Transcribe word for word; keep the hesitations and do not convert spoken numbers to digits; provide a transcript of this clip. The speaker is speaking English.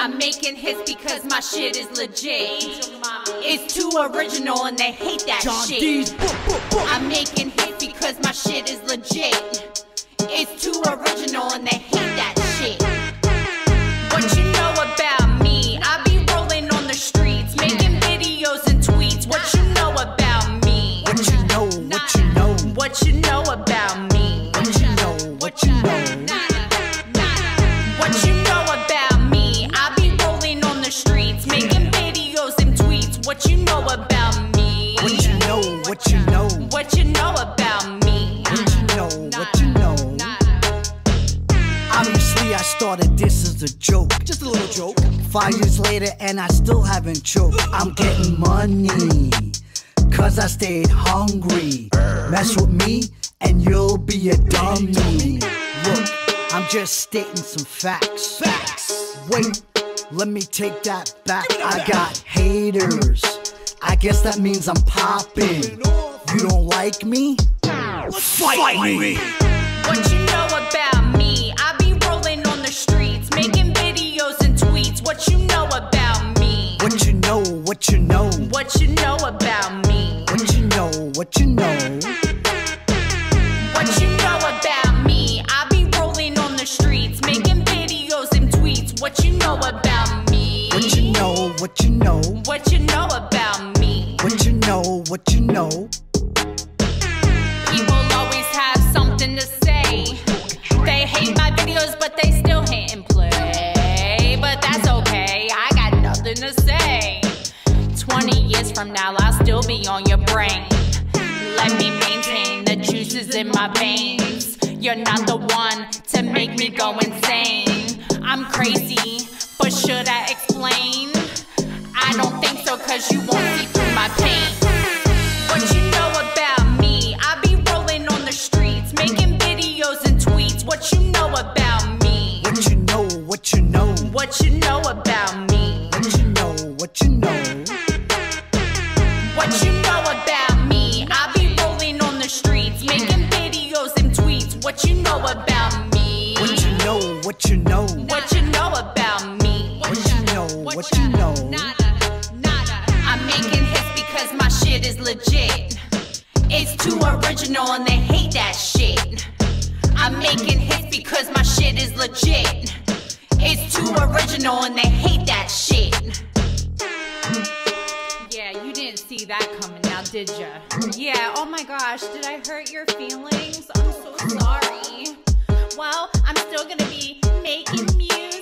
I'm making hits because my shit is legit. It's too original and they hate that shit. I'm making hits because my shit is legit. It's too original and they hate that shit. What you know about me? I be rolling on the streets, making videos and tweets. What you know about me? What you know, what you know, what you know about me? What you know, what you know, what you know about me? I be rolling on the streets, making videos and tweets. What you know about me? What you know, what you know, what you know about me? What you know, what you know. Obviously I started this as a joke, just a little joke. Five years later and I still haven't choked. I'm getting money, cause I stayed hungry. Mess with me and you'll be a dummy. Look, I'm just stating some facts. Facts. Wait, let me take that back. I got haters. I guess that means I'm popping. You don't like me? Let's fight me. What you know about me? I be rolling on the streets, making videos and tweets. What you know about me? What you know? What you know? What you know about me? What you know? What you know? What you know about me? I be rolling on the streets, making videos and tweets. What you know about me? What you know? What you know? What you know about me? What you know? What you know? People always have something to say. They hate my videos, but they still hit and play. But that's okay. I got nothing to say. Twenty years from now, I'll still be on your brain. Let me maintain the juices in my veins. You're not the one to make me go insane. I'm crazy, but should I explain? I don't think so, cause you won't see through my pain. What you know about me? I be rolling on the streets, making videos and tweets. What you know about me? What you know, what you know, what you know about me? What you know, what you know, what you know about me? I be rolling on the streets, making videos and tweets. What you know about me? What you know, what you know, what you know about me? What you know, what you know. I'm making hits because my shit is legit. It's too original and they hate that shit. I'm making hits because my shit is legit. It's too original and they hate that shit. Yeah, you didn't see that coming now, did ya? Yeah, oh my gosh, did I hurt your feelings? I'm so sorry. Well, I'm still gonna be making music.